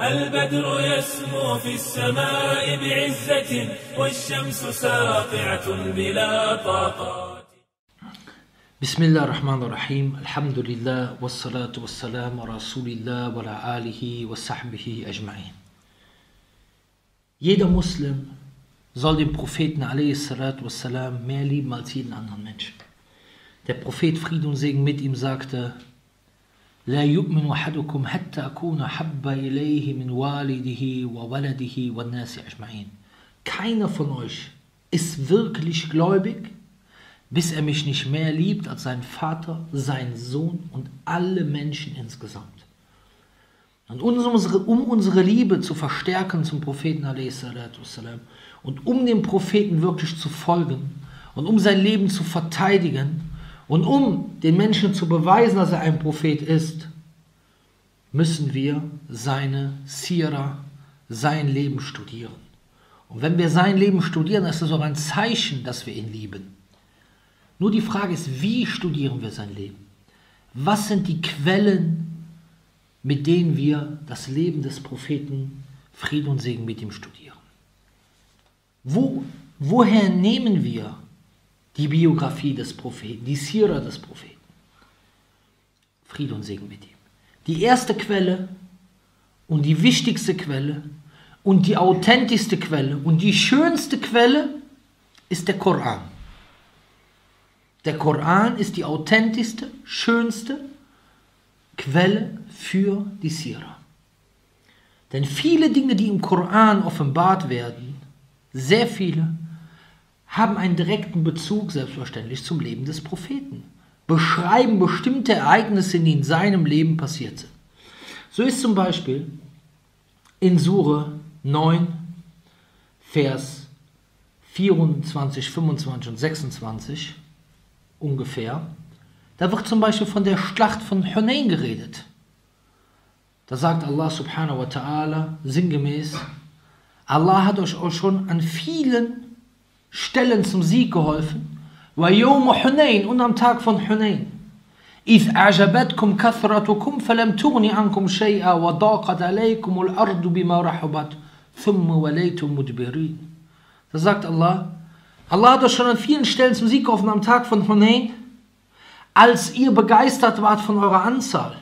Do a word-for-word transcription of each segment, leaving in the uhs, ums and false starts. البدر يسمو في السماء بعزة والشمس ساطعة بلا طاقات. Bismillah ar-Rahman ar-Rahim, alhamdulillah, wasalatu wa salam, Rasulillah, wa ala alihi wa sahbihi ajma'in. Jeder Muslim soll den Propheten Alayhi wassalam salam mehr lieben als jeden anderen Menschen. Der Prophet Frieden und Segen mit ihm sagte: La yu'minu ahadukum hatta akuna habba ilayhi min walidihi wa waladihi wa nasi ajma'in. Keiner von euch ist wirklich gläubig, bis er mich nicht mehr liebt als seinen Vater, seinen Sohn und alle Menschen insgesamt. Und um unsere Liebe zu verstärken zum Propheten a s. und um dem Propheten wirklich zu folgen und um sein Leben zu verteidigen und um den Menschen zu beweisen, dass er ein Prophet ist, müssen wir seine Sira, sein Leben studieren. Und wenn wir sein Leben studieren, ist das auch ein Zeichen, dass wir ihn lieben. Nur die Frage ist, wie studieren wir sein Leben? Was sind die Quellen, mit denen wir das Leben des Propheten Frieden und Segen mit ihm studieren? Wo, woher nehmen wir die Biografie des Propheten, die Sira des Propheten? Frieden und Segen mit ihm. Die erste Quelle und die wichtigste Quelle und die authentischste Quelle und die schönste Quelle ist der Koran. Der Koran ist die authentischste, schönste Quelle für die Sira. Denn viele Dinge, die im Koran offenbart werden, sehr viele, haben einen direkten Bezug selbstverständlich zum Leben des Propheten, beschreiben bestimmte Ereignisse, die in seinem Leben passiert sind. So ist zum Beispiel in Sure neun, Vers vierundzwanzig, fünfundzwanzig und sechsundzwanzig, ungefähr, da wird zum Beispiel von der Schlacht von Hunayn geredet. Da sagt Allah subhanahu wa ta'ala sinngemäß: Allah hat euch auch schon an vielen Stellen zum Sieg geholfen. Wa yawma Hunayn, und am Tag von Hunayn. Idh a'jabatkum kathratukum falam tughni ankum shay'a wa daqat alaykum al-ardu bima rahabat thumma walaytum mudbirin. Da sagt Allah: Allah hat euch schon an vielen Stellen zum Sieg geholfen am Tag von Hunayn, als ihr begeistert wart von eurer Anzahl.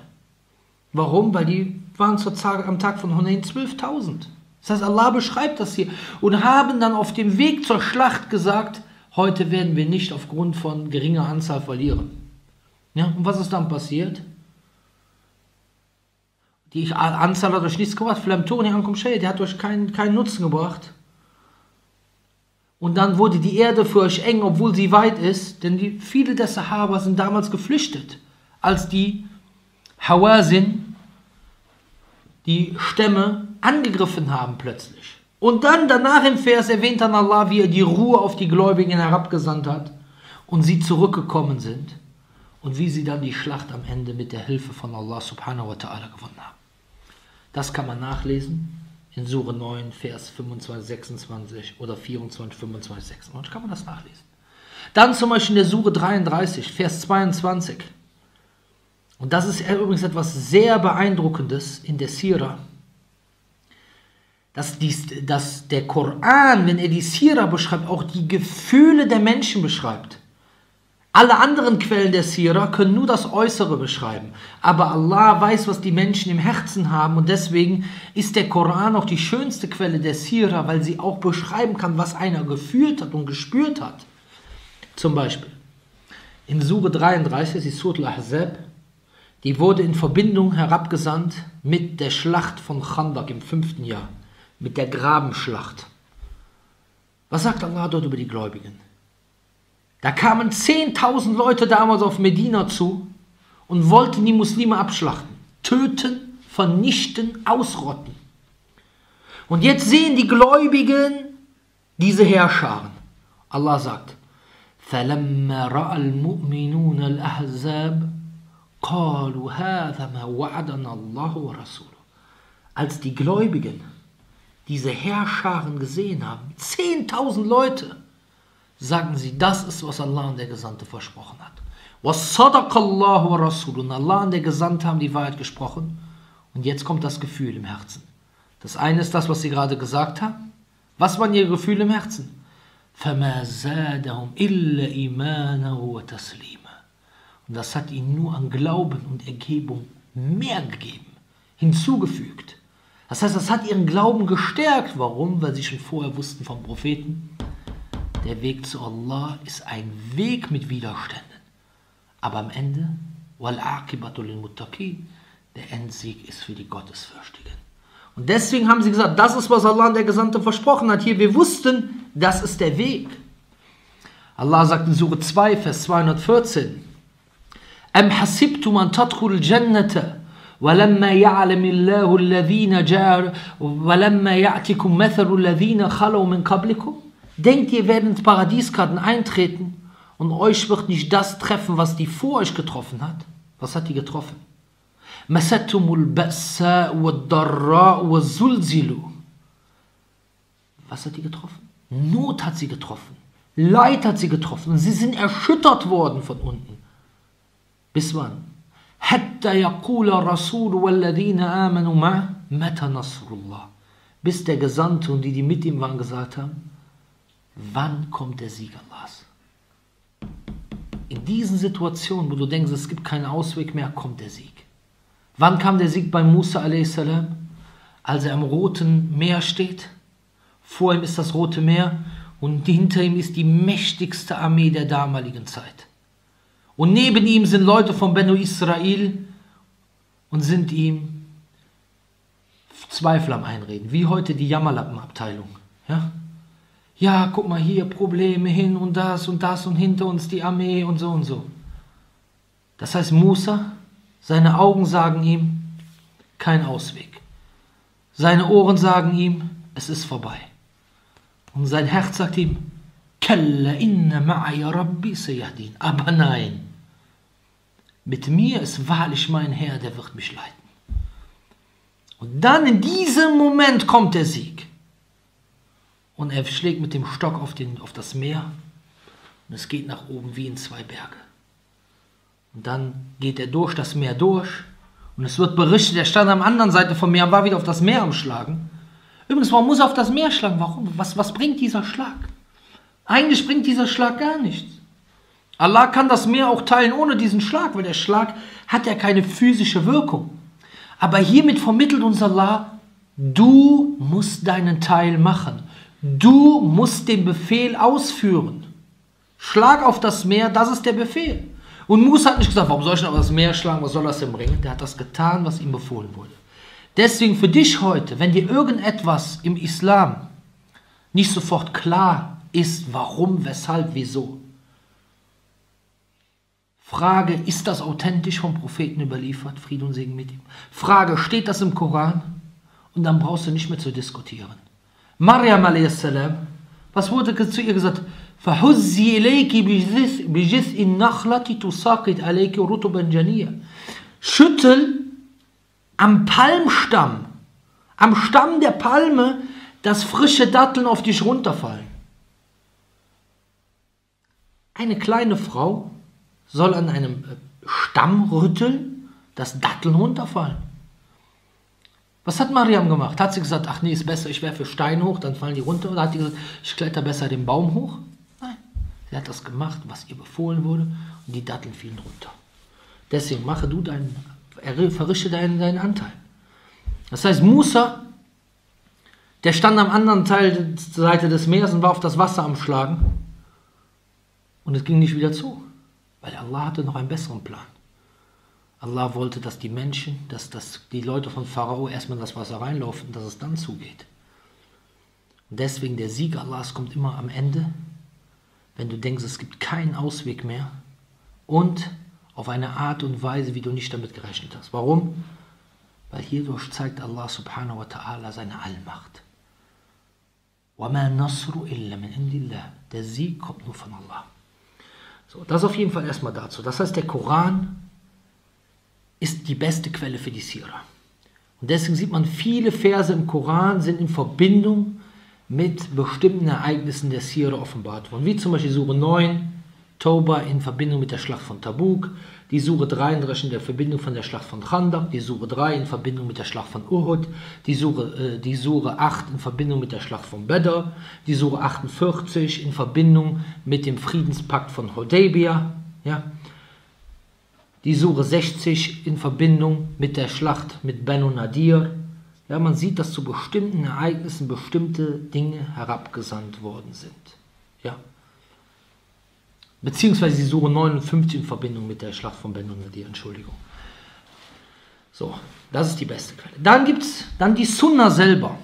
Warum? Weil die waren zur Tag, am Tag von Hunayn zwölftausend. Das heißt, Allah beschreibt das hier und haben dann auf dem Weg zur Schlacht gesagt: Heute werden wir nicht aufgrund von geringer Anzahl verlieren. Ja, und was ist dann passiert? Die Anzahl hat euch nichts gebracht. Der hat euch keinen, keinen Nutzen gebracht. Und dann wurde die Erde für euch eng, obwohl sie weit ist, denn die, viele der Sahaba sind damals geflüchtet, als die Hawazin, die Stämme, angegriffen haben plötzlich. Und dann danach im Vers erwähnt dann Allah, wie er die Ruhe auf die Gläubigen herabgesandt hat und sie zurückgekommen sind und wie sie dann die Schlacht am Ende mit der Hilfe von Allah subhanahu wa ta'ala gewonnen haben. Das kann man nachlesen. In Sure neun, Vers fünfundzwanzig, sechsundzwanzig oder vierundzwanzig, fünfundzwanzig, sechsundzwanzig kann man das nachlesen. Dann zum Beispiel in der Sure dreiunddreißig, Vers zweiundzwanzig. Und das ist übrigens etwas sehr Beeindruckendes in der Sira. Dass, dies, dass der Koran, wenn er die Sira beschreibt, auch die Gefühle der Menschen beschreibt. Alle anderen Quellen der Sira können nur das Äußere beschreiben. Aber Allah weiß, was die Menschen im Herzen haben. Und deswegen ist der Koran auch die schönste Quelle der Sira, weil sie auch beschreiben kann, was einer gefühlt hat und gespürt hat. Zum Beispiel in Sure dreiunddreißig, die Surat al-Ahzab, die wurde in Verbindung herabgesandt mit der Schlacht von Khandaq im fünften Jahr, mit der Grabenschlacht. Was sagt Allah dort über die Gläubigen? Da kamen zehntausend Leute damals auf Medina zu und wollten die Muslime abschlachten, töten, vernichten, ausrotten. Und jetzt sehen die Gläubigen diese Heerscharen. Allah sagt: فَلَمَّا رَأَى الْمُؤْمِنُونَ الْأَحْزَابَ قَالُوا هَذَا مَا وَعَدَنَا اللَّهُ وَرَسُولُهُ. als die Gläubigen diese Heerscharen gesehen haben, zehntausend Leute, sagten sie, das ist, was Allah und der Gesandte versprochen hat. Wasadaqallahu wa Rasul. Und Allah und der Gesandte haben die Wahrheit gesprochen. Und jetzt kommt das Gefühl im Herzen. Das eine ist das, was sie gerade gesagt haben. Was waren ihre Gefühle im Herzen? فَمَا زَادَهُمْ إِلَّا إِيمَانَهُ وَتَسْلِيمَ. Und das hat ihnen nur an Glauben und Ergebung mehr gegeben, hinzugefügt. Das heißt, das hat ihren Glauben gestärkt. Warum? Weil sie schon vorher wussten vom Propheten, der Weg zu Allah ist ein Weg mit Widerständen. Aber am Ende, وَالْعَاقِبَةُ لِلْمُتَّقِينَ, der Endsieg ist für die Gottesfürchtigen. Und deswegen haben sie gesagt, das ist, was Allah und der Gesandte versprochen hat. Hier, wir wussten, das ist der Weg. Allah sagt in Sure zwei, Vers zweihundertvierzehn, أَمْ حَسِبْتُمْ أَنْ تَدْخُلُوا الْجَنَّةَ وَلَمَّا يَعْلَمِ اللَّهُ الَّذِينَ جَاءُوا وَلَمَّا يَأْتِكُمْ مَثَلُ الَّذِينَ خَلَوْا مِنْ قَبْلِكُمْ. Denkt, ihr werdet ins Paradies gerade eintreten und euch wird nicht das treffen, was die vor euch getroffen hat. Was hat die getroffen? Was hat die getroffen? Not hat sie getroffen. Leid hat sie getroffen. Und sie sind erschüttert worden von unten. Bis wann? Bis der Gesandte und die, die mit ihm waren, gesagt haben, wann kommt der Sieg Allahs? In diesen Situationen, wo du denkst, es gibt keinen Ausweg mehr, kommt der Sieg. Wann kam der Sieg bei Musa alaihi salam, als er am Roten Meer steht? Vor ihm ist das Rote Meer und hinter ihm ist die mächtigste Armee der damaligen Zeit. Und neben ihm sind Leute von Banu Israel und sind ihm Zweifel am Einreden, wie heute die Jammerlappenabteilung. Ja? Ja, guck mal hier, Probleme hin und das und das und hinter uns die Armee und so und so. Das heißt, Musa, seine Augen sagen ihm, kein Ausweg. Seine Ohren sagen ihm, es ist vorbei. Und sein Herz sagt ihm, Kalla inna ma'aya Rabbi sayahdin. Aber nein, mit mir ist wahrlich mein Herr, der wird mich leiten. Und dann in diesem Moment kommt der Sieg. Und er schlägt mit dem Stock auf, den, auf das Meer und es geht nach oben wie in zwei Berge. Und dann geht er durch das Meer durch und es wird berichtet, er stand an der anderen Seite vom Meer und war wieder auf das Meer am Schlagen. Übrigens, warum muss er auf das Meer schlagen? Warum? Was, was bringt dieser Schlag? Eigentlich bringt dieser Schlag gar nichts. Allah kann das Meer auch teilen ohne diesen Schlag, weil der Schlag hat ja keine physische Wirkung. Aber hiermit vermittelt uns Allah, du musst deinen Teil machen. Du musst den Befehl ausführen. Schlag auf das Meer, das ist der Befehl. Und Musa hat nicht gesagt, warum soll ich denn auf das Meer schlagen, was soll das denn bringen? Der hat das getan, was ihm befohlen wurde. Deswegen für dich heute, wenn dir irgendetwas im Islam nicht sofort klar ist, warum, weshalb, wieso, Frage, ist das authentisch vom Propheten überliefert, Friede und Segen mit ihm? Frage, steht das im Koran? Und dann brauchst du nicht mehr zu diskutieren. Maryam alaihi salam, was wurde zu ihr gesagt? Schüttel am Palmstamm, am Stamm der Palme, dass frische Datteln auf dich runterfallen. Eine kleine Frau soll an einem Stamm rütteln, dass Datteln runterfallen. Was hat Mariam gemacht? Hat sie gesagt, ach nee, ist besser, ich werfe Steine hoch, dann fallen die runter? Oder hat sie gesagt, ich kletter besser den Baum hoch? Nein. Sie hat das gemacht, was ihr befohlen wurde und die Datteln fielen runter. Deswegen mache du deinen, verrichte deinen, deinen Anteil. Das heißt, Musa, der stand am anderen Teil der Seite des Meeres und war auf das Wasser am Schlagen und es ging nicht wieder zu, weil Allah hatte noch einen besseren Plan. Allah wollte, dass die Menschen, dass, dass die Leute von Pharao erstmal in das Wasser reinlaufen, dass es dann zugeht. Und deswegen der Sieg Allahs kommt immer am Ende, wenn du denkst, es gibt keinen Ausweg mehr und auf eine Art und Weise, wie du nicht damit gerechnet hast. Warum? Weil hierdurch zeigt Allah subhanahu wa ta'ala seine Allmacht. وَمَا نَصْرُ إِلَّا مِنْ عِنْدِ اللَّهِ. Der Sieg kommt nur von Allah. So, das auf jeden Fall erstmal dazu. Das heißt, der Koran ist die beste Quelle für die Sira. Und deswegen sieht man, viele Verse im Koran sind in Verbindung mit bestimmten Ereignissen der Sira offenbart worden. Wie zum Beispiel Sure neun, Toba in Verbindung mit der Schlacht von Tabuk, die Sure dreiunddreißig in der Verbindung von der Schlacht von Khandaq, die Sure drei in Verbindung mit der Schlacht von Uhud, die Sure, äh, die Sure acht in Verbindung mit der Schlacht von Badr, die Sure achtundvierzig in Verbindung mit dem Friedenspakt von Hudaybiyah, ja, die Sure sechzig in Verbindung mit der Schlacht mit Banu Nadir. Ja, man sieht, dass zu bestimmten Ereignissen bestimmte Dinge herabgesandt worden sind. Ja. Beziehungsweise die Sure neunundfünfzig in Verbindung mit der Schlacht von Banu Nadir, Entschuldigung. So, das ist die beste Quelle. Dann gibt es dann die Sunna selber.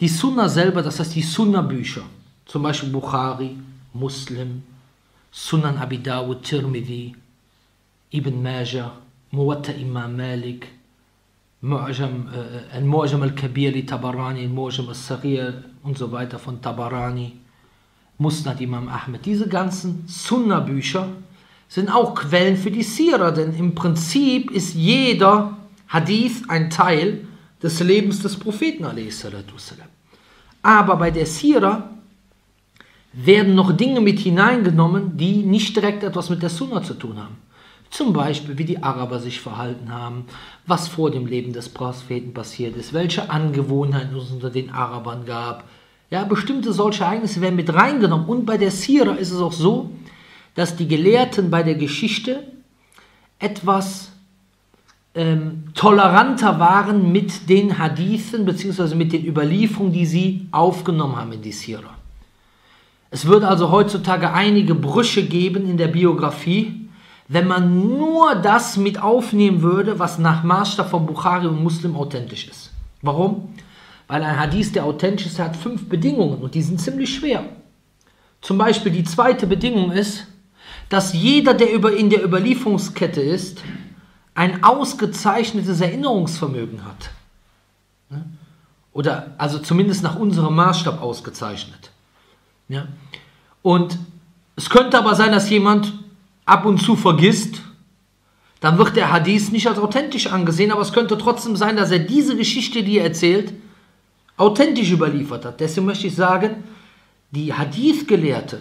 Die Sunna selber, das heißt die Sunna-Bücher. Zum Beispiel Bukhari, Muslim, Sunan Abi Dawud, Tirmidhi, Ibn Majah, Muwatta Imam Malik, Mu'jam äh, Al-Mu'jam Al-Kabir li Tabarani, Al-Mu'jam Al-Saghir und so weiter von Tabarani, Musnad Imam Ahmed. Diese ganzen Sunna-Bücher sind auch Quellen für die Sira, denn im Prinzip ist jeder Hadith ein Teil des Lebens des Propheten, Alayhi wassalam. Aber bei der Sira werden noch Dinge mit hineingenommen, die nicht direkt etwas mit der Sunna zu tun haben. Zum Beispiel, wie die Araber sich verhalten haben, was vor dem Leben des Propheten passiert ist, welche Angewohnheiten es unter den Arabern gab. Ja, bestimmte solche Ereignisse werden mit reingenommen. Und bei der Sira ist es auch so, dass die Gelehrten bei der Geschichte etwas ähm, toleranter waren mit den Hadithen bzw. mit den Überlieferungen, die sie aufgenommen haben in die Sira. Es wird also heutzutage einige Brüche geben in der Biografie, wenn man nur das mit aufnehmen würde, was nach Maßstab von Bukhari und Muslim authentisch ist. Warum? Weil ein Hadith, der authentisch ist, hat fünf Bedingungen und die sind ziemlich schwer. Zum Beispiel die zweite Bedingung ist, dass jeder, der über in der Überlieferungskette ist, ein ausgezeichnetes Erinnerungsvermögen hat. Oder also zumindest nach unserem Maßstab ausgezeichnet. Ja? Und es könnte aber sein, dass jemand ab und zu vergisst, dann wird der Hadith nicht als authentisch angesehen, aber es könnte trotzdem sein, dass er diese Geschichte, die er erzählt, authentisch überliefert hat. Deswegen möchte ich sagen, die Hadith-Gelehrten,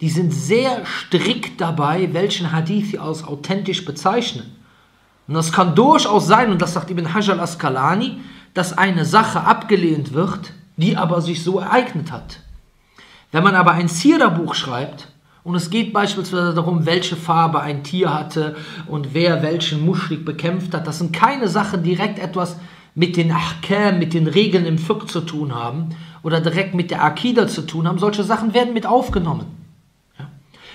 die sind sehr strikt dabei, welchen Hadith sie als authentisch bezeichnen. Und das kann durchaus sein, und das sagt Ibn Hajar al-Asqalani, dass eine Sache abgelehnt wird, die aber sich so ereignet hat. Wenn man aber ein Sira-Buch schreibt, und es geht beispielsweise darum, welche Farbe ein Tier hatte und wer welchen Muschrik bekämpft hat. Das sind keine Sachen, die direkt etwas mit den Ahkam, mit den Regeln im Fiqh zu tun haben oder direkt mit der Akida zu tun haben. Solche Sachen werden mit aufgenommen. Ja.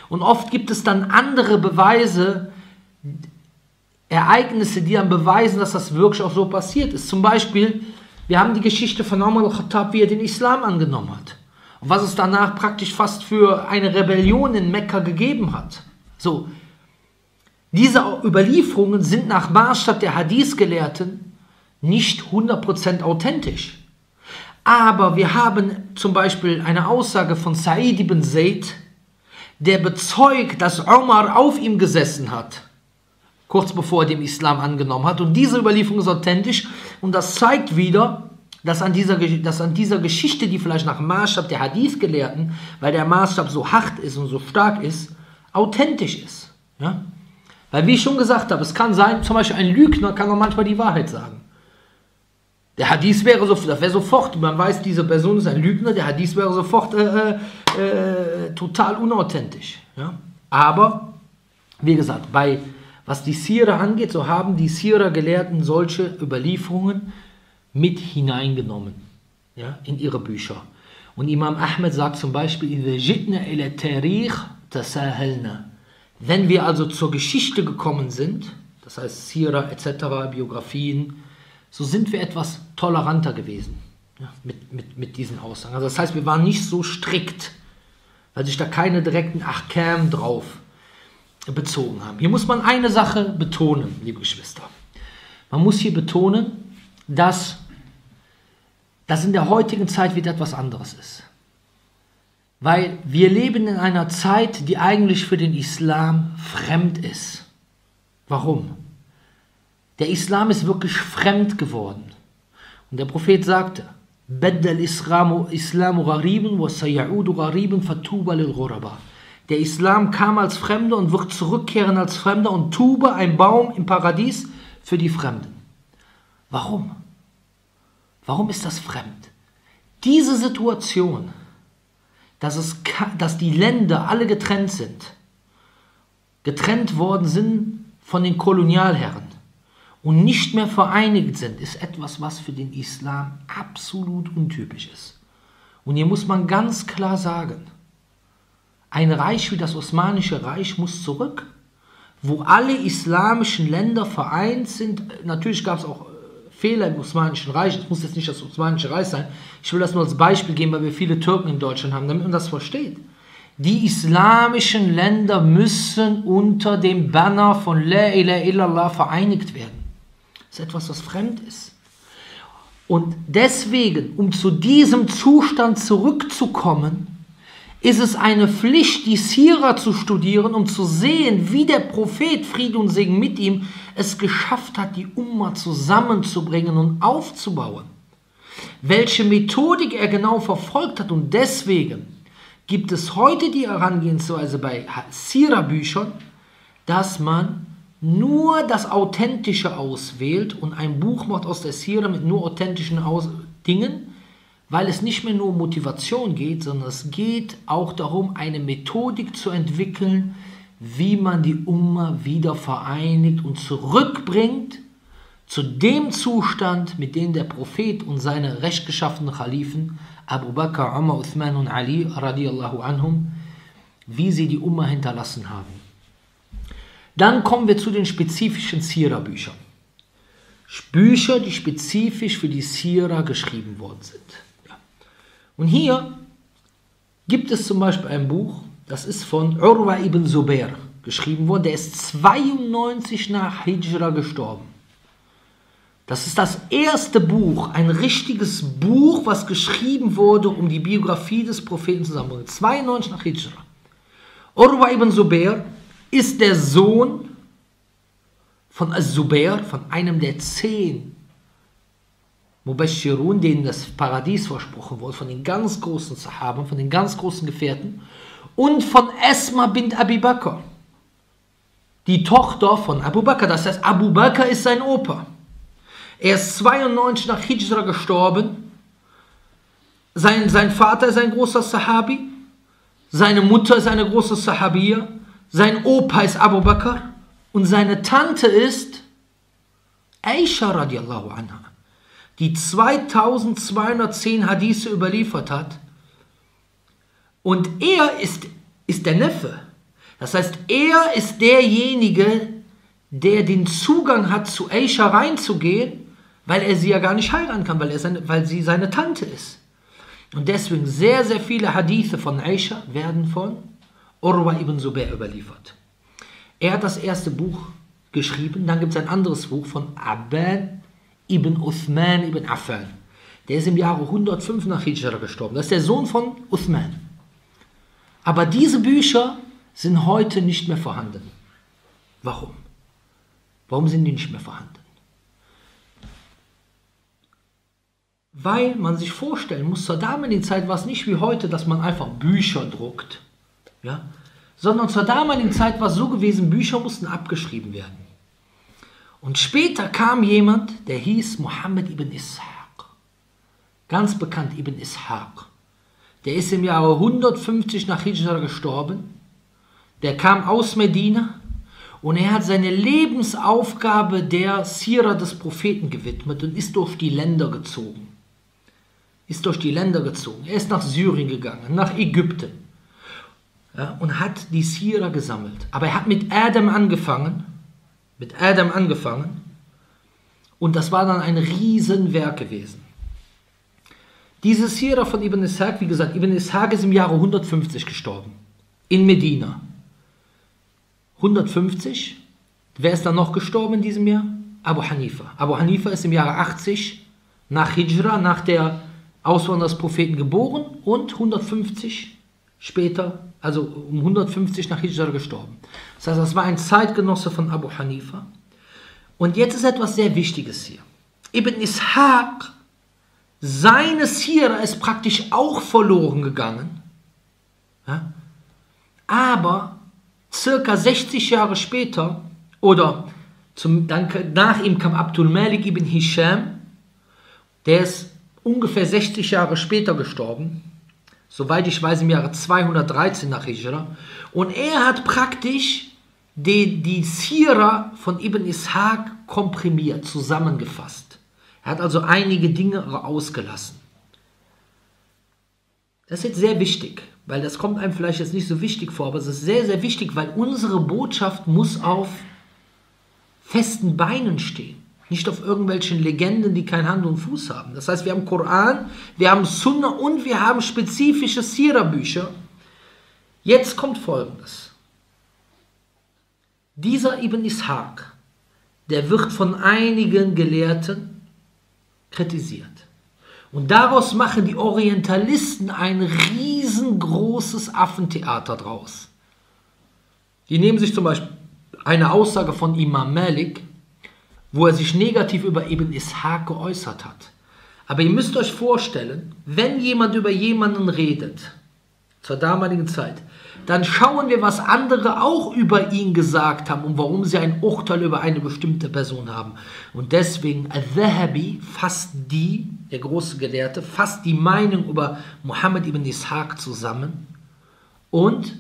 Und oft gibt es dann andere Beweise, Ereignisse, die dann beweisen, dass das wirklich auch so passiert ist. Zum Beispiel, wir haben die Geschichte von Umar al-Khattab, wie er den Islam angenommen hat. Was es danach praktisch fast für eine Rebellion in Mekka gegeben hat. So, diese Überlieferungen sind nach Maßstab der Hadith-Gelehrten nicht hundert Prozent authentisch. Aber wir haben zum Beispiel eine Aussage von Sa'id ibn Zayd, der bezeugt, dass Umar auf ihm gesessen hat, kurz bevor er den Islam angenommen hat. Und diese Überlieferung ist authentisch und das zeigt wieder, Dass an, dieser, dass an dieser Geschichte, die vielleicht nach Maßstab der Hadith-Gelehrten, weil der Maßstab so hart ist und so stark ist, authentisch ist. Ja? Weil, wie ich schon gesagt habe, es kann sein, zum Beispiel ein Lügner kann auch manchmal die Wahrheit sagen. Der Hadith wäre, so, das wäre sofort, man weiß, diese Person ist ein Lügner, der Hadith wäre sofort äh, äh, total unauthentisch. Ja? Aber, wie gesagt, bei, was die Sira angeht, so haben die Sira-Gelehrten solche Überlieferungen mit hineingenommen, ja, in ihre Bücher. Und Imam Ahmed sagt zum Beispiel, wenn wir also zur Geschichte gekommen sind, das heißt Sira et cetera, Biografien, so sind wir etwas toleranter gewesen, ja, mit, mit, mit diesen Aussagen. Also das heißt, wir waren nicht so strikt, weil sich da keine direkten Ahkam drauf bezogen haben. Hier muss man eine Sache betonen, liebe Geschwister. Man muss hier betonen, dass dass in der heutigen Zeit wieder etwas anderes ist. Weil wir leben in einer Zeit, die eigentlich für den Islam fremd ist. Warum? Der Islam ist wirklich fremd geworden. Und der Prophet sagte, Badal Islamu Islamu Gharibun wa Sayaudu Gharibun Fatuba lil Ghuraba. Der Islam kam als Fremder und wird zurückkehren als Fremder und Tuba, ein Baum im Paradies für die Fremden. Warum? Warum ist das fremd? Diese Situation, dass, es, dass die Länder alle getrennt sind, getrennt worden sind von den Kolonialherren und nicht mehr vereinigt sind, ist etwas, was für den Islam absolut untypisch ist. Und hier muss man ganz klar sagen, ein Reich wie das Osmanische Reich muss zurück, wo alle islamischen Länder vereint sind. Natürlich gab es auch Fehler im Osmanischen Reich, das muss jetzt nicht das Osmanische Reich sein, ich will das nur als Beispiel geben, weil wir viele Türken in Deutschland haben, damit man das versteht. Die islamischen Länder müssen unter dem Banner von La ilaha illallah vereinigt werden. Das ist etwas, was fremd ist. Und deswegen, um zu diesem Zustand zurückzukommen, ist es eine Pflicht, die Sira zu studieren, um zu sehen, wie der Prophet, Friede und Segen mit ihm, es geschafft hat, die Umma zusammenzubringen und aufzubauen. Welche Methodik er genau verfolgt hat. Und deswegen gibt es heute die Herangehensweise bei Sira-Büchern, dass man nur das Authentische auswählt und ein Buch macht aus der Sira mit nur authentischen Dingen, weil es nicht mehr nur um Motivation geht, sondern es geht auch darum, eine Methodik zu entwickeln, wie man die Umma wieder vereinigt und zurückbringt zu dem Zustand, mit dem der Prophet und seine rechtsgeschaffenen Khalifen, Abu Bakr, Umar, Uthman und Ali, radiallahu anhum, wie sie die Umma hinterlassen haben. Dann kommen wir zu den spezifischen Sira-Büchern. Bücher, die spezifisch für die Sira geschrieben worden sind. Und hier gibt es zum Beispiel ein Buch, das ist von Urwa ibn Zubair geschrieben worden. Der ist zweiundneunzig nach Hijra gestorben. Das ist das erste Buch, ein richtiges Buch, was geschrieben wurde, um die Biografie des Propheten zusammenzubringen. zweiundneunzig nach Hijra. Urwa ibn Zubair ist der Sohn von Az-Zubair, von einem der zehn Mubashirun, denen das Paradies versprochen wurde, von den ganz großen Sahaben, von den ganz großen Gefährten, und von Esma bint Abi Bakr, die Tochter von Abu Bakr. Das heißt, Abu Bakr ist sein Opa. Er ist zweiundneunzig nach Hijra gestorben. Sein, sein Vater ist ein großer Sahabi, seine Mutter ist eine große Sahabia, sein Opa ist Abu Bakr und seine Tante ist Aisha radiallahu anha, die zweitausendzweihundertzehn Hadithe überliefert hat. Und er ist, ist der Neffe. Das heißt, er ist derjenige, der den Zugang hat, zu Aisha reinzugehen, weil er sie ja gar nicht heiraten kann, weil, er seine, weil sie seine Tante ist. Und deswegen sehr, sehr viele Hadithe von Aisha werden von Urwa ibn Zubair überliefert. Er hat das erste Buch geschrieben, dann gibt es ein anderes Buch von Aban ibn Uthman ibn Affan. Der ist im Jahre hundertfünf nach Hijra gestorben. Das ist der Sohn von Uthman. Aber diese Bücher sind heute nicht mehr vorhanden. Warum? Warum sind die nicht mehr vorhanden? Weil man sich vorstellen muss, zur damaligen Zeit war es nicht wie heute, dass man einfach Bücher druckt. Ja? Sondern zur damaligen Zeit war es so gewesen, Bücher mussten abgeschrieben werden. Und später kam jemand, der hieß Muhammad ibn Ishaq. Ganz bekannt Ibn Ishaq. Der ist im Jahre hundertfünfzig nach Hijra gestorben. Der kam aus Medina. Und er hat seine Lebensaufgabe der Sira des Propheten gewidmet und ist durch die Länder gezogen. Ist durch die Länder gezogen. Er ist nach Syrien gegangen, nach Ägypten, ja, und hat die Sira gesammelt. Aber er hat mit Adam angefangen, mit Adam angefangen und das war dann ein Riesenwerk gewesen. Diese Sira von Ibn Ishaq, wie gesagt, Ibn Ishaq ist im Jahre hundertfünfzig gestorben, in Medina. hundertfünfzig, wer ist dann noch gestorben in diesem Jahr? Abu Hanifa. Abu Hanifa ist im Jahre achtzig nach Hijra, nach der Auswanderung des Propheten geboren und hundertfünfzig später, also um hundertfünfzig nach Hijra gestorben. Das heißt, das war ein Zeitgenosse von Abu Hanifa Und jetzt ist etwas sehr Wichtiges hier. Ibn Ishaq, seine Sira ist praktisch auch verloren gegangen. Ja? Aber circa sechzig Jahre später, oder zum, dann, nach ihm kam Abdul Malik ibn Hisham, der ist ungefähr sechzig Jahre später gestorben, soweit ich weiß im Jahre zweihundertdreizehn nach Hijra, und er hat praktisch die, die Sira von Ibn Ishaq komprimiert, zusammengefasst. Er hat also einige Dinge ausgelassen. Das ist jetzt sehr wichtig, weil das kommt einem vielleicht jetzt nicht so wichtig vor, aber es ist sehr, sehr wichtig, weil unsere Botschaft muss auf festen Beinen stehen, nicht auf irgendwelchen Legenden, die kein Hand und Fuß haben. Das heißt, wir haben Koran, wir haben Sunna und wir haben spezifische Sira-Bücher. Jetzt kommt Folgendes. Dieser Ibn Ishaq, der wird von einigen Gelehrten kritisiert. Und daraus machen die Orientalisten ein riesengroßes Affentheater draus. Die nehmen sich zum Beispiel eine Aussage von Imam Malik, wo er sich negativ über Ibn Ishaq geäußert hat. Aber ihr müsst euch vorstellen, wenn jemand über jemanden redet, zur damaligen Zeit, dann schauen wir, was andere auch über ihn gesagt haben und warum sie ein Urteil über eine bestimmte Person haben. Und deswegen, al-Dhahabi, fasst die, der große Gelehrte, fasst die Meinung über Muhammad ibn Ishaq zusammen. Und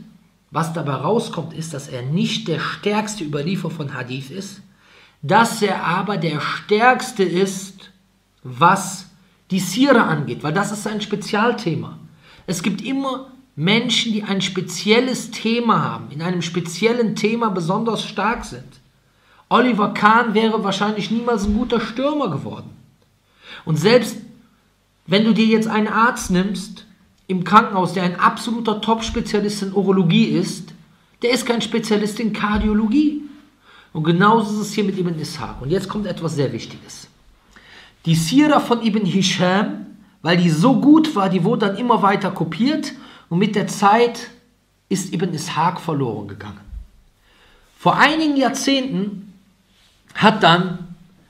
was dabei rauskommt, ist, dass er nicht der stärkste Überlieferer von Hadith ist, dass er aber der stärkste ist, was die Sira angeht, weil das ist sein Spezialthema. Es gibt immer Menschen, die ein spezielles Thema haben, in einem speziellen Thema besonders stark sind. Oliver Kahn wäre wahrscheinlich niemals ein guter Stürmer geworden. Und selbst wenn du dir jetzt einen Arzt nimmst im Krankenhaus, der ein absoluter Top-Spezialist in Urologie ist, der ist kein Spezialist in Kardiologie. Und genauso ist es hier mit Ibn Ishaq. Und jetzt kommt etwas sehr Wichtiges. Die Sira von Ibn Hisham, weil die so gut war, die wurde dann immer weiter kopiert. Und mit der Zeit ist Ibn Ishaq verloren gegangen. Vor einigen Jahrzehnten hat dann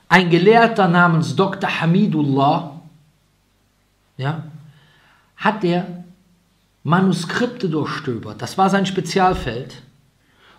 ein Gelehrter namens Doktor Hamidullah, ja, hat er Manuskripte durchstöbert. Das war sein Spezialfeld.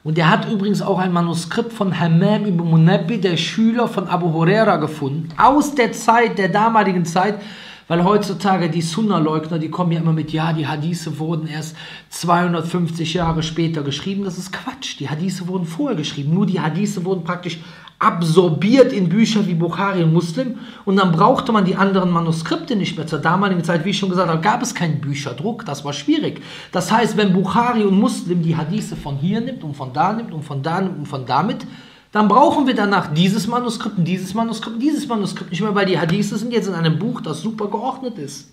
Und er hat übrigens auch ein Manuskript von Hammam ibn Munabbih, der Schüler von Abu Huraira, gefunden. Aus der Zeit, der damaligen Zeit, weil heutzutage die Sunna-Leugner, die kommen ja immer mit, ja, die Hadithe wurden erst zweihundertfünfzig Jahre später geschrieben. Das ist Quatsch. Die Hadithe wurden vorher geschrieben. Nur die Hadithe wurden praktisch absorbiert in Bücher wie Bukhari und Muslim. Und dann brauchte man die anderen Manuskripte nicht mehr. Zur damaligen Zeit, wie ich schon gesagt habe, gab es keinen Bücherdruck. Das war schwierig. Das heißt, wenn Bukhari und Muslim die Hadithe von hier nimmt und von da nimmt und von da nimmt und von damit, dann brauchen wir danach dieses Manuskript, dieses Manuskript, dieses Manuskript nicht mehr, weil die Hadithe sind jetzt in einem Buch, das super geordnet ist.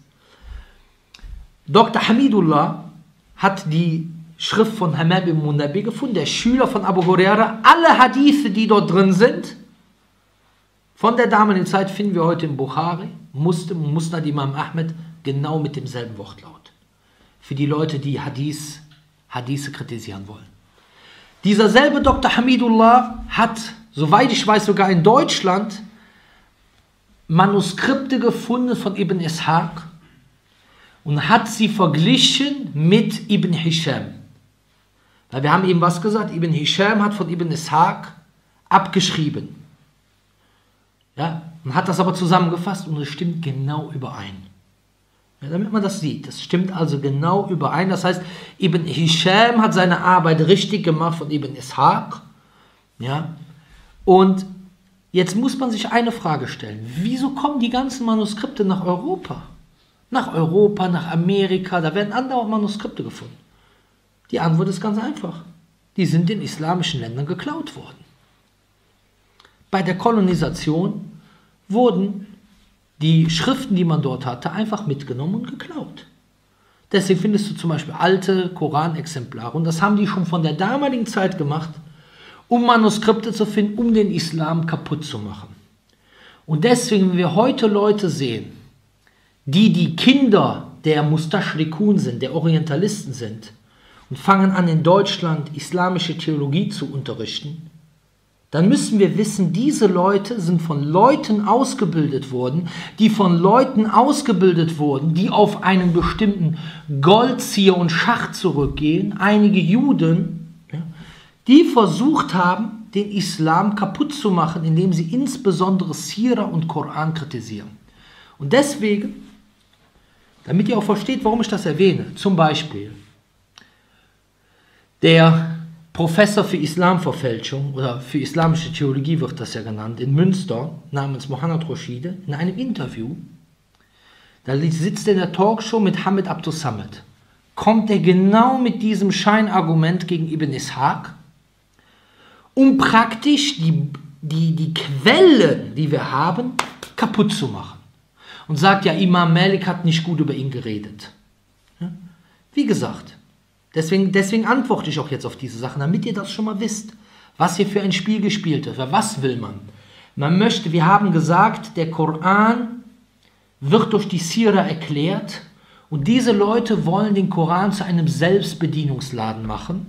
Doktor Hamidullah hat die Schrift von Hamed ibn Munabbih gefunden, der Schüler von Abu Huraira. Alle Hadithe, die dort drin sind, von der damaligen Zeit, finden wir heute in Bukhari, Muslim und Musnad Imam Ahmed, genau mit demselben Wortlaut. Für die Leute, die Hadith, Hadithe kritisieren wollen. Dieser selbe Doktor Hamidullah hat, soweit ich weiß, sogar in Deutschland Manuskripte gefunden von Ibn Ishaq und hat sie verglichen mit Ibn Hisham. Weil wir haben eben was gesagt, Ibn Hisham hat von Ibn Ishaq abgeschrieben. Ja, und hat das aber zusammengefasst und es stimmt genau überein. Ja, damit man das sieht. Das stimmt also genau überein. Das heißt, Ibn Hisham hat seine Arbeit richtig gemacht von Ibn Ishaq. Ja? Und jetzt muss man sich eine Frage stellen. Wieso kommen die ganzen Manuskripte nach Europa? Nach Europa, nach Amerika, da werden andere Manuskripte gefunden. Die Antwort ist ganz einfach. Die sind in islamischen Ländern geklaut worden. Bei der Kolonisation wurden die Schriften, die man dort hatte, einfach mitgenommen und geklaut. Deswegen findest du zum Beispiel alte Koranexemplare. Und das haben die schon von der damaligen Zeit gemacht, um Manuskripte zu finden, um den Islam kaputt zu machen. Und deswegen, wenn wir heute Leute sehen, die die Kinder der Mustaschrikun sind, der Orientalisten sind, und fangen an, in Deutschland islamische Theologie zu unterrichten, dann müssen wir wissen, diese Leute sind von Leuten ausgebildet worden, die von Leuten ausgebildet wurden, die auf einen bestimmten Goldzieher und Schacht zurückgehen, einige Juden, die versucht haben, den Islam kaputt zu machen, indem sie insbesondere Sira und Koran kritisieren. Und deswegen, damit ihr auch versteht, warum ich das erwähne, zum Beispiel der Professor für Islamverfälschung oder für islamische Theologie wird das ja genannt, in Münster, namens Mohammad Roshide, in einem Interview, da sitzt er in der Talkshow mit Hamed Abdel Samad, kommt er genau mit diesem Scheinargument gegen Ibn Ishaq, um praktisch die, die, die Quellen, die wir haben, kaputt zu machen. Und sagt, ja, Imam Malik hat nicht gut über ihn geredet. Wie gesagt, Deswegen, deswegen antworte ich auch jetzt auf diese Sachen, damit ihr das schon mal wisst, was hier für ein Spiel gespielt wird. Was will man? Man möchte, wir haben gesagt, der Koran wird durch die Sira erklärt und diese Leute wollen den Koran zu einem Selbstbedienungsladen machen.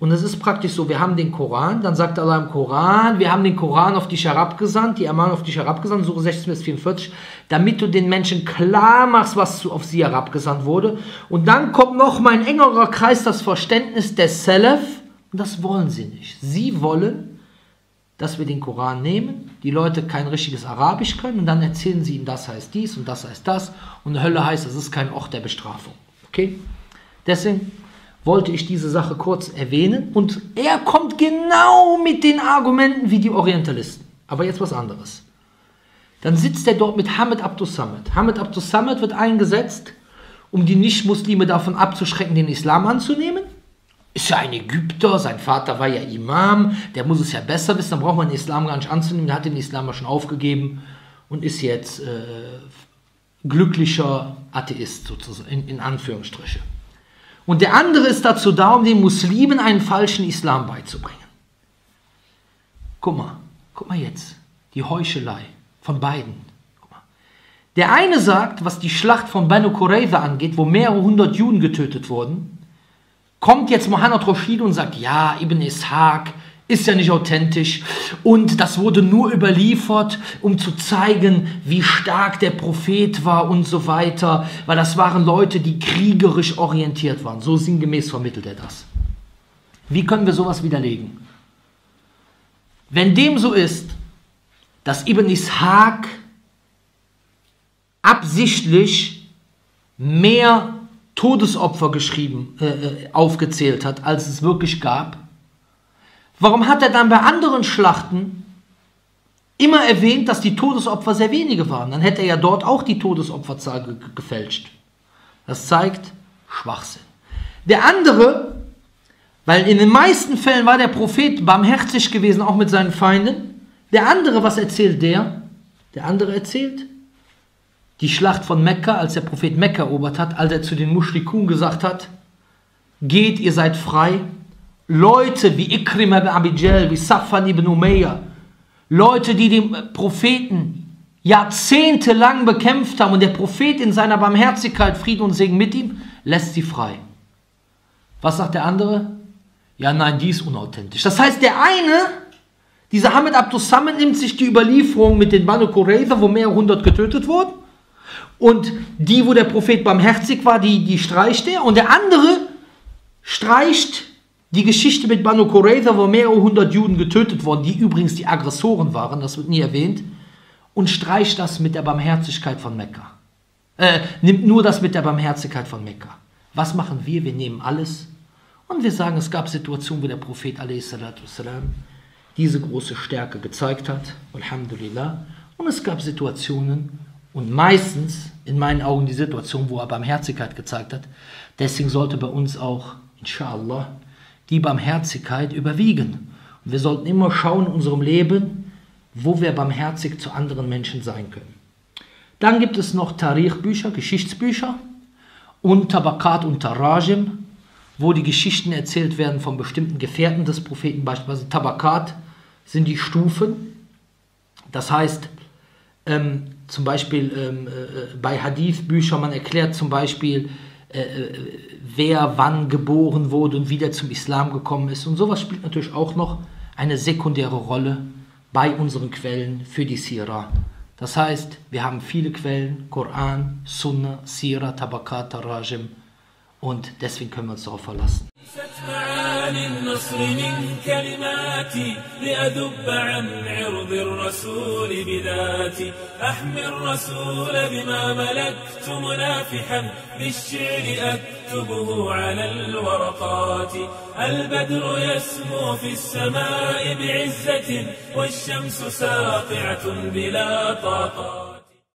Und es ist praktisch so, wir haben den Koran, dann sagt Allah im Koran, wir haben den Koran auf dich herabgesandt, die Aman auf dich herabgesandt, Sure sechzehn bis vierundvierzig, damit du den Menschen klar machst, was auf sie herabgesandt wurde. Und dann kommt noch mal ein engerer Kreis, das Verständnis der Salaf. Und das wollen sie nicht. Sie wollen, dass wir den Koran nehmen, die Leute kein richtiges Arabisch können und dann erzählen sie ihnen, das heißt dies und das heißt das und Hölle heißt, das ist kein Ort der Bestrafung. Okay? Deswegen wollte ich diese Sache kurz erwähnen. Und er kommt genau mit den Argumenten wie die Orientalisten. Aber jetzt was anderes. Dann sitzt er dort mit Hamed Abdel Samad. Hamed Abdel Samad wird eingesetzt, um die Nichtmuslime davon abzuschrecken, den Islam anzunehmen. Ist ja ein Ägypter, sein Vater war ja Imam, der muss es ja besser wissen, dann braucht man den Islam gar nicht anzunehmen. Der hat den Islam ja schon aufgegeben und ist jetzt äh, glücklicher Atheist, sozusagen, in, in Anführungsstriche. Und der andere ist dazu da, um den Muslimen einen falschen Islam beizubringen. Guck mal, guck mal jetzt, die Heuchelei von beiden. Guck mal. Der eine sagt, was die Schlacht von Banu Qurayza angeht, wo mehrere hundert Juden getötet wurden, kommt jetzt Mohammad Roshid und sagt, ja, Ibn Ishaq ist ja nicht authentisch und das wurde nur überliefert, um zu zeigen, wie stark der Prophet war und so weiter, weil das waren Leute, die kriegerisch orientiert waren. So sinngemäß vermittelt er das. Wie können wir sowas widerlegen? Wenn dem so ist, dass Ibn Ishaq absichtlich mehr Todesopfer geschrieben, äh, aufgezählt hat, als es wirklich gab, warum hat er dann bei anderen Schlachten immer erwähnt, dass die Todesopfer sehr wenige waren? Dann hätte er ja dort auch die Todesopferzahl ge gefälscht. Das zeigt Schwachsinn. Der andere, weil in den meisten Fällen war der Prophet barmherzig gewesen, auch mit seinen Feinden. Der andere, was erzählt der? Der andere erzählt die Schlacht von Mekka, als der Prophet Mekka erobert hat, als er zu den Mushrikun gesagt hat, geht, ihr seid frei. Leute wie Ikrimah ibn Abi Jahl, wie Safwan ibn Umayyah, Leute, die den Propheten jahrzehntelang bekämpft haben und der Prophet in seiner Barmherzigkeit, Frieden und Segen mit ihm, lässt sie frei. Was sagt der andere? Ja, nein, die ist unauthentisch. Das heißt, der eine, dieser Hamed Abdel Samad, nimmt sich die Überlieferung mit den Banu Qurayza, wo mehrere hundert getötet wurden, und die, wo der Prophet barmherzig war, die, die streicht er, und der andere streicht die Geschichte mit Banu Qurayza, wo mehrere hundert Juden getötet wurden, die übrigens die Aggressoren waren, das wird nie erwähnt, und streicht das mit der Barmherzigkeit von Mekka. Äh, nimmt nur das mit der Barmherzigkeit von Mekka. Was machen wir? Wir nehmen alles und wir sagen, es gab Situationen, wo der Prophet Alayhi wassalam diese große Stärke gezeigt hat, alhamdulillah, und es gab Situationen, und meistens, in meinen Augen, die Situation, wo er Barmherzigkeit gezeigt hat. Deswegen sollte bei uns auch, inshallah, die Barmherzigkeit überwiegen. Und wir sollten immer schauen in unserem Leben, wo wir barmherzig zu anderen Menschen sein können. Dann gibt es noch Tarikh-Bücher, Geschichtsbücher und Tabakat und Tarajim, wo die Geschichten erzählt werden von bestimmten Gefährten des Propheten. Beispielsweise Tabakat sind die Stufen. Das heißt, ähm, zum Beispiel ähm, äh, bei Hadith-Büchern, man erklärt zum Beispiel, Äh, wer wann geboren wurde und wie der zum Islam gekommen ist. Und sowas spielt natürlich auch noch eine sekundäre Rolle bei unseren Quellen für die Sira. Das heißt, wir haben viele Quellen, Koran, Sunna, Sira, Tabakat, Tarajim, und deswegen können wir uns darauf verlassen.